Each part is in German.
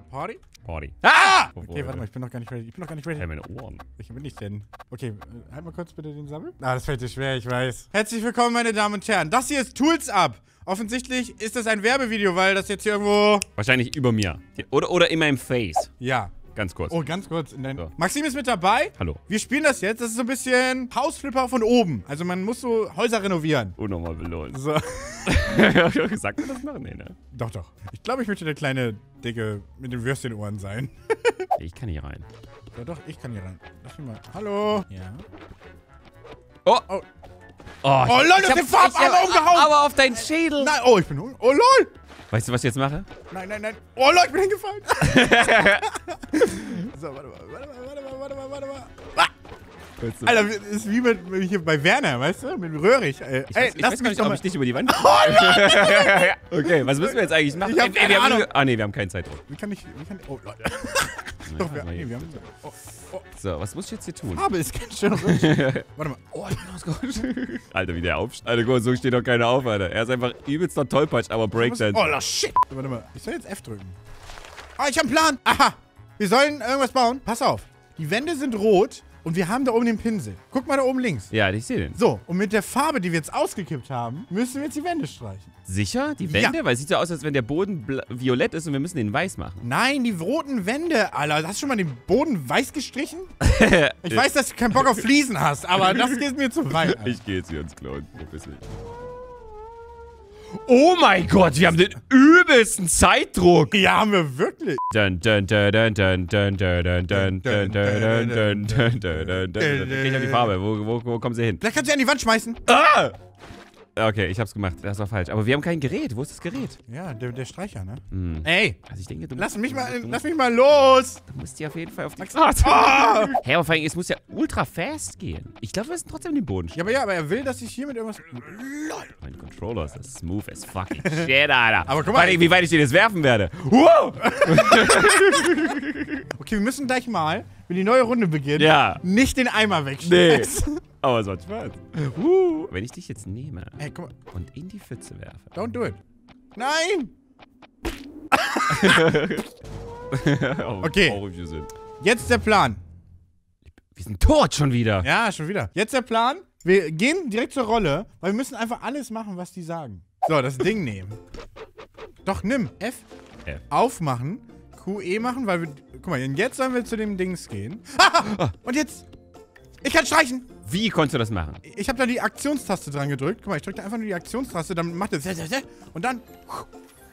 Party? Party. Ah! Okay, warte mal, ich bin noch gar nicht ready. Hey, meine Ohren. Welche bin ich denn? Okay, halt mal kurz bitte den Sammel. Ah, das fällt dir schwer, ich weiß. Herzlich willkommen, meine Damen und Herren. Das hier ist Tools Up. Offensichtlich ist das ein Werbevideo, weil das jetzt hier irgendwo... Wahrscheinlich über mir. Oder in meinem Face. Ja. Ganz kurz. Oh, ganz kurz. So. Maxim ist mit dabei. Hallo. Wir spielen das jetzt. Das ist so ein bisschen Hausflipper von oben. Also man muss so Häuser renovieren. Oh, nochmal belohnt. So. Hab ich auch gesagt, wir das machen, nee, ne? Doch, doch. Ich glaube, ich möchte der kleine Dicke mit den Würstchenohren sein. Ich kann hier rein. Ja, doch, ich kann hier rein. Lass mich mal. Hallo. Ja. Oh. Oh. Oh lol, du hast den Farb einmal umgehauen. Aber auf deinen Schädel. Nein, oh, ich bin... Oh, lol. Weißt du, was ich jetzt mache? Nein, nein, nein. Oh, Leute, ich bin hingefallen. So, warte mal. Ah! Alter, das ist wie mit hier bei Werner, weißt du? Mit Röhrig. Ey, ich weiß gar nicht, ob ich dich über die Wand... Oh, Leute! Okay, was müssen wir jetzt eigentlich machen? Wir haben keinen Zeitdruck. Wie kann ich... Oh, Leute. Doch, wir haben... Oh, oh. So, was muss ich jetzt hier tun? Farbe ist ganz schön. Warte mal. Oh, ich bin ausgerutscht. Alter, wie der aufsteht. Alter, guck mal, so steht doch keiner auf, Alter. Er ist einfach übelst noch Tollpatsch, aber Breakdance. Oh, shit. Warte mal, ich soll jetzt F drücken. Ah, ich hab einen Plan. Aha. Wir sollen irgendwas bauen. Pass auf. Die Wände sind rot. Und wir haben da oben den Pinsel. Guck mal da oben links. Ja, ich sehe den. So, und mit der Farbe, die wir jetzt ausgekippt haben, müssen wir jetzt die Wände streichen. Sicher? Die Wände? Ja. Weil es sieht ja aus, als wenn der Boden violett ist und wir müssen den weiß machen. Nein, die roten Wände, Alter. Hast du schon mal den Boden weiß gestrichen? Ich weiß, dass du keinen Bock auf Fliesen hast, aber das geht mir zu weit. Alter. Ich gehe jetzt hier ins Clown. Oh mein Gott, wir haben den übelsten Zeitdruck. Ja, haben wir wirklich. Ich hab die Farbe. Wo kommen sie hin? Vielleicht kannst du an die Wand schmeißen. Ah! Okay, ich hab's gemacht. Das war falsch. Aber wir haben kein Gerät. Wo ist das Gerät? Ja, der Streicher, ne? Mm. Ey! Also ich denke, lass mich mal los! Du musst ja auf jeden Fall auf die Karte. Ah! Hä, aber vor allem, es muss ja ultra fast gehen. Ich glaube, wir müssen trotzdem den Boden. Ja, aber er will, dass ich hier mit irgendwas... Mein Controller ist das smooth as fucking shit, Alter. Aber guck mal, wie weit ich den jetzt werfen werde. Wow! Okay, wir müssen gleich mal, wenn die neue Runde beginnt, nicht den Eimer wegschmeißen. Nee. Aber es macht Spaß. Wenn ich dich jetzt nehme und in die Pfütze werfe. Don't do it. Nein! Okay. Jetzt der Plan. Wir sind tot schon wieder. Ja, schon wieder. Jetzt der Plan. Wir gehen direkt zur Rolle, weil wir müssen einfach alles machen, was die sagen. So, das Ding nehmen. Doch, nimm. F. Aufmachen. QE machen, weil wir... Guck mal, jetzt sollen wir zu dem Dings gehen. Und jetzt... Ich kann streichen. Wie konntest du das machen? Ich habe da die Aktionstaste dran gedrückt. Guck mal, ich drücke da einfach nur die Aktionstaste, dann macht es. Und dann.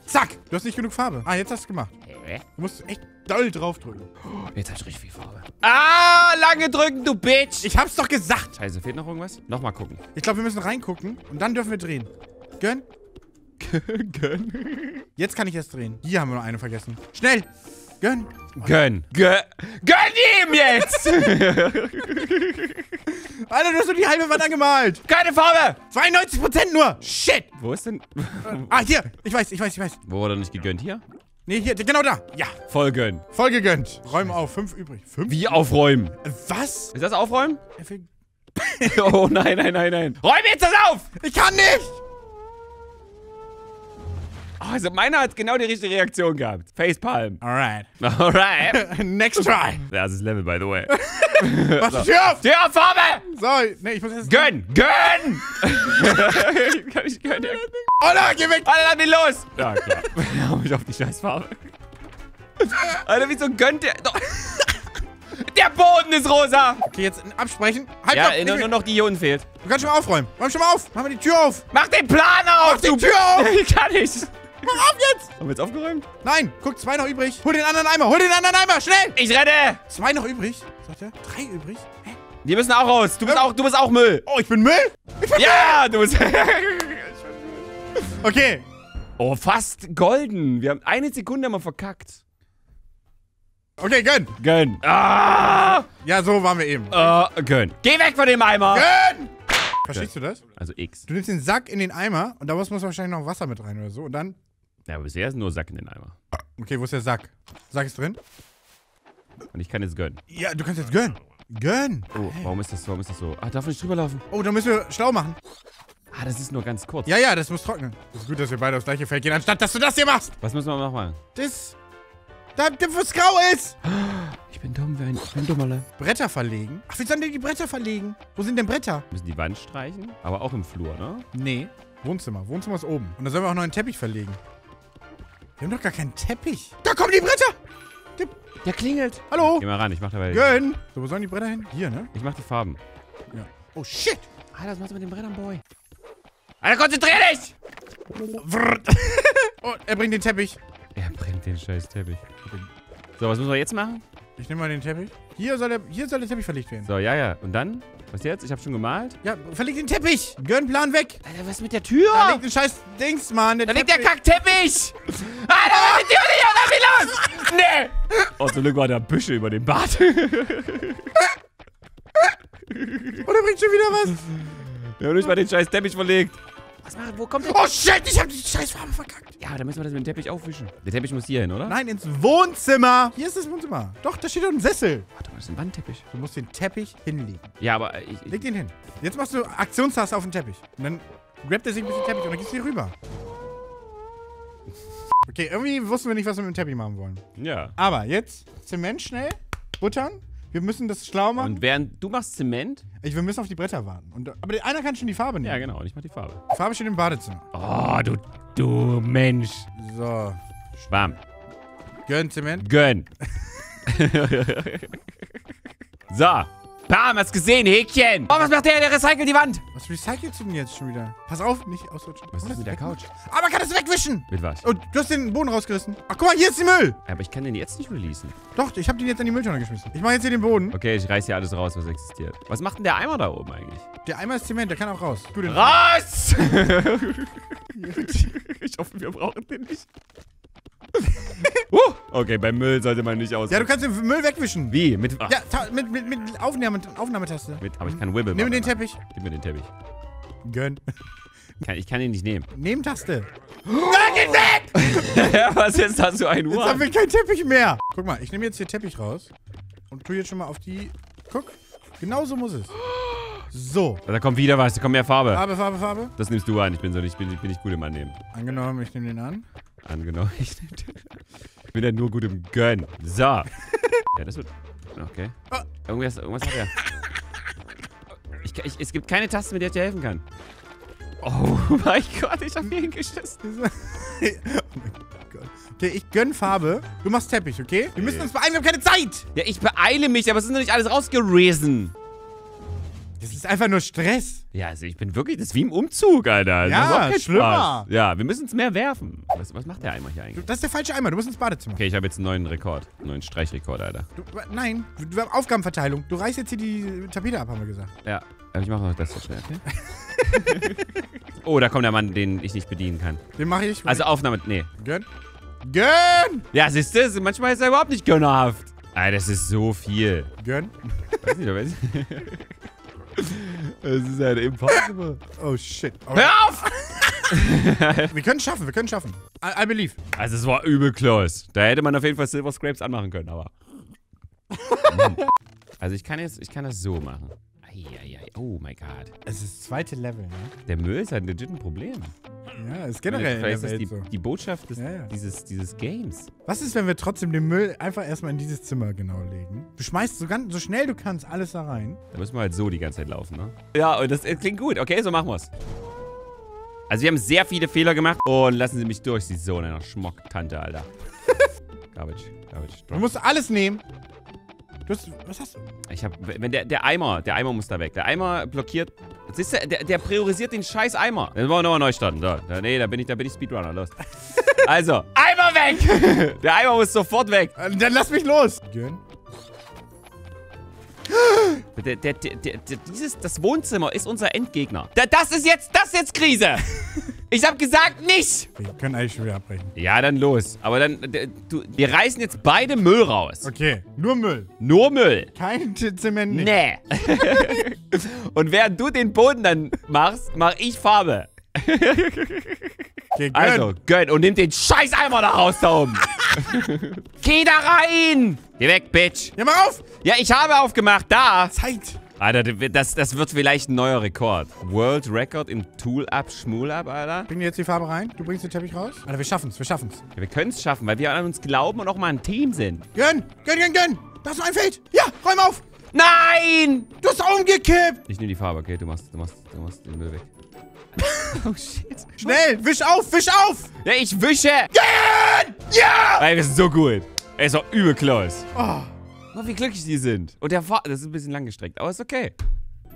Zack! Du hast nicht genug Farbe. Ah, jetzt hast du es gemacht. Du musst echt doll draufdrücken. Jetzt hast du richtig viel Farbe. Ah, lange drücken, du Bitch! Ich hab's doch gesagt! Scheiße, fehlt noch irgendwas? Nochmal gucken. Ich glaube, wir müssen reingucken und dann dürfen wir drehen. Gönn. Gönn. Jetzt kann ich erst drehen. Hier haben wir noch eine vergessen. Schnell! Gönn. Gönn ihm jetzt! Alter, du hast nur die halbe Wand angemalt. Keine Farbe. 92% nur. Shit. Wo ist denn? Ah, hier. Ich weiß. Wo wurde nicht gegönnt? Hier? Nee, hier. Genau da. Ja. Voll gegönnt. Räumen auf. 5 übrig. 5? Wie aufräumen? Was? Ist das aufräumen? Oh, nein. Räum jetzt das auf. Ich kann nicht. Also, meiner hat genau die richtige Reaktion gehabt. Facepalm. Alright. Next try. Ja, das ist Level, by the way. Was so. Tür auf Farbe! So, nee, ich muss jetzt... Gönn! Ich kann nicht gönnen. Oh nein, geh weg! Alter, lass mich los! Ja, klar. Hau mich auf die scheiß Farbe. Alter, wieso gönnt der... Der Boden ist rosa! Okay, jetzt absprechen. Halt ja, ab, nur noch die Ionen fehlt. Du kannst schon mal aufräumen. Räum schon mal auf. Mach mal die Tür auf. Mach den Plan auf! Mach die Tür auf! Ich kann nicht. Mach auf jetzt! Haben wir jetzt aufgeräumt? Nein, guck, 2 noch übrig. Hol den anderen Eimer, schnell! Ich renne! 2 noch übrig? Sagt er? 3 übrig? Hä? Die müssen auch raus. Du bist auch Müll. Oh, ich bin Müll? Ich bin Müll. Du bist... Okay. Oh, fast golden. Wir haben eine Sekunde mal verkackt. Okay, gönn. Ah! Ja, so waren wir eben. Gönn. Geh weg von dem Eimer! Gönn! Verstehst du das? Also X. Du nimmst den Sack in den Eimer und da muss man wahrscheinlich noch Wasser mit rein oder so und dann... Ja, aber bisher ist nur Sack in den Eimer. Okay, wo ist der Sack? Sack ist drin. Und ich kann jetzt gönnen. Ja, du kannst jetzt gönnen. Gönn! Oh, warum ist das so? Ah, darf nicht drüber laufen. Oh, da müssen wir schlau machen. Ah, das ist nur ganz kurz. Ja, das muss trocknen. Das ist gut, dass wir beide aufs gleiche Feld gehen, anstatt dass du das hier machst. Was müssen wir noch machen? Das... Da, was grau ist! Ich bin dumm, ich bin dummerle. Bretter verlegen? Ach, wie sollen denn die Bretter verlegen? Wo sind denn Bretter? Müssen die Wand streichen? Aber auch im Flur, ne? Nee. Wohnzimmer. Wohnzimmer ist oben. Und da sollen wir auch noch einen Teppich verlegen. Wir haben doch gar keinen Teppich. Da kommen die Bretter! Der klingelt. Hallo? Geh mal ran, ich mach dabei... Gönn! So, wo sollen die Bretter hin? Hier, ne? Ich mach die Farben. Ja. Oh, shit! Alter, was machst du mit den Brettern, Boy? Alter, konzentrier dich! Oh, er bringt den Teppich. Er bringt den scheiß Teppich. So, was müssen wir jetzt machen? Ich nehme mal den Teppich. Hier soll der Teppich verlegt werden. So, ja, ja. Und dann? Was jetzt? Ich habe schon gemalt. Ja, verleg den Teppich. Gönn Plan weg. Alter, was ist mit der Tür? Da liegt ein scheiß Dings, Mann. Da liegt der Kackteppich. Alter, was ist die Tür nicht aus? Nee. Oh, zum Glück war da Büsche über dem Bad. Und er bringt schon wieder was. Wir haben nicht mal den scheiß Teppich verlegt. Was machen? Wo kommt der? Oh shit, ich habe die scheiß Farbe verkackt. Ja, dann müssen wir das mit dem Teppich aufwischen. Der Teppich muss hier hin, oder? Nein, ins Wohnzimmer. Hier ist das Wohnzimmer. Doch, da steht doch ein Sessel. Warte mal, das ist ein Wandteppich. Du musst den Teppich hinlegen. Ja, aber ich leg den hin. Jetzt machst du Aktionstaste auf den Teppich. Und dann grabt er sich ein bisschen Teppich und dann gehst du hier rüber. Okay, irgendwie wussten wir nicht, was wir mit dem Teppich machen wollen. Ja. Aber jetzt Zement schnell, buttern. Wir müssen das schlau machen. Und während du machst Zement? Wir müssen auf die Bretter warten. Aber einer kann schon die Farbe nehmen. Ja, genau. Und ich mach die Farbe. Die Farbe steht im Badezimmer. Oh, du Mensch. So. Bam. Gönn, Zement. Gönn. So. Bam, hast gesehen, Häkchen. Oh, was macht der? Der recycelt die Wand. Was recycelst du denn jetzt schon wieder? Pass auf, nicht ausrutschen. Was ist mit der Couch? Aber man kann das wegwischen. Mit was? Und du hast den Boden rausgerissen. Ach, guck mal, hier ist die Müll. Aber ich kann den jetzt nicht releasen. Doch, ich habe den jetzt an die Mülltonne geschmissen. Ich mache jetzt hier den Boden. Okay, ich reiß hier alles raus, was existiert. Was macht denn der Eimer da oben eigentlich? Der Eimer ist Zement, der kann auch raus. Du den raus! Ich hoffe, wir brauchen den nicht. Okay, beim Müll sollte man nicht aus. Ja, du kannst den Müll wegwischen. Wie? Mit Aufnahmetaste. Aber ich kann Wibble. Nimm den Teppich. Gib mir den Teppich. Gönn. Ich kann ihn nicht nehmen. Nehmen Taste. Geh weg! Ja, was ist das für ein Uhr? Jetzt haben wir keinen Teppich mehr. Guck mal, ich nehme jetzt hier Teppich raus und tu jetzt schon mal auf die... Guck, genau so muss es. So. Da kommt wieder was, da kommt mehr Farbe. Farbe. Das nimmst du an, ich bin nicht gut im Annehmen. Angenommen, ich nehme den an. Angenommen, ich nehme den an. Ich bin ja nur gut im Gönnen. So. Ja, das wird... Okay. Oh. Irgendwas hat er. Es gibt keine Taste, mit der ich dir helfen kann. Oh mein Gott, ich hab hier hingeschissen. Oh mein Gott. Okay, ich gönn Farbe. Du machst Teppich, okay? Wir müssen uns beeilen, wir haben keine Zeit. Ja, ich beeile mich, aber es ist noch nicht alles rausgerissen. Das ist einfach nur Stress. Ja, also ich bin wirklich, das ist wie im Umzug, Alter. Ja, schlimmer. Ja, wir müssen es mehr werfen. Was macht der Eimer hier eigentlich? Das ist der falsche Eimer, du musst ins Badezimmer. Okay, ich habe jetzt einen neuen Rekord. Einen neuen Streichrekord, Alter. Nein, wir haben Aufgabenverteilung. Du reißt jetzt hier die Tapete ab, haben wir gesagt. Ja, aber ich mache noch das so schnell. Okay? Oh, da kommt der Mann, den ich nicht bedienen kann. Den mache ich. Also Aufnahme, nee. Gönn. Gönn! Ja, siehst du, manchmal ist er überhaupt nicht gönnerhaft. Alter, das ist so viel. Gönn. Weiß nicht, Es ist halt impossible. Oh shit. Okay. Hör auf! Wir können es schaffen, wir können es schaffen. I believe. Also es war übel close. Da hätte man auf jeden Fall Silver Scrapes anmachen können, aber... Also ich kann das so machen. Oh mein Gott. Es ist das zweite Level, ne? Der Müll ist halt legit ein Problem. Ja, ist generell in der Welt so. Die Botschaft des, dieses Games. Was ist, wenn wir trotzdem den Müll einfach erstmal in dieses Zimmer genau legen? Du schmeißt so schnell du kannst alles da rein. Da müssen wir halt so die ganze Zeit laufen, ne? Ja, und das klingt gut. Okay, so machen wir's. Also wir haben sehr viele Fehler gemacht. Und lassen Sie mich durch, Sie Sohn einer Schmocktante, Alter. Garbage. Du musst alles nehmen. Was hast du? Ich hab, wenn der Eimer muss da weg. Der Eimer blockiert. Siehst du, der priorisiert den scheiß Eimer. Dann wollen wir nochmal neu starten. Da bin ich Speedrunner. Los. Also, Eimer weg! Der Eimer muss sofort weg. Dann lass mich los. Gönn. Das Wohnzimmer ist unser Endgegner. Das ist jetzt Krise. Ich hab gesagt, nicht! Wir können eigentlich schon wieder abbrechen. Ja, dann los. Aber dann, wir reißen jetzt beide Müll raus. Okay, nur Müll. Nur Müll. Kein Zement. Nee. Und während du den Boden dann machst, mach ich Farbe. Okay, gönn. Also, gönn und nimm den scheiß Eimer da raus da oben. Geh da rein! Geh weg, Bitch. Ja, mach auf! Ja, ich habe aufgemacht, da. Zeit. Alter, das wird vielleicht ein neuer Rekord. World Record im Tool Up, Schmuel Up, Alter. Bring dir jetzt die Farbe rein. Du bringst den Teppich raus. Alter, wir schaffen's, wir schaffen's. Ja, wir können's schaffen, weil wir an uns glauben und auch mal ein Team sind. Gönn! Da ist noch ein Feld. Ja, räum auf. Nein! Du hast umgekippt. Ich nehme die Farbe, okay? Du machst den Müll weg. Oh, shit. Schnell, wisch auf, wisch auf! Ja, ich wische! Gönn! Ja! Ey, wir sind so gut. Ey, ist doch übel close. Oh. Oh, wie glücklich die sind. Und der Fahrt, das ist ein bisschen langgestreckt, aber ist okay.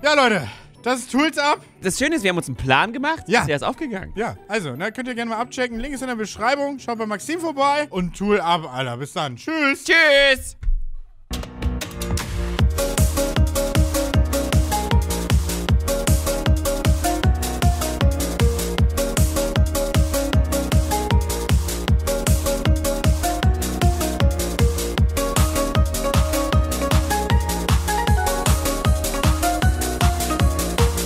Ja, Leute, das ist Tools Up. Das Schöne ist, wir haben uns einen Plan gemacht. Ja. Ist ja erst aufgegangen. Ja, also, ne, könnt ihr gerne mal abchecken. Link ist in der Beschreibung. Schaut bei Maxim vorbei. Und Tool Up, Alter. Bis dann. Tschüss. Tschüss.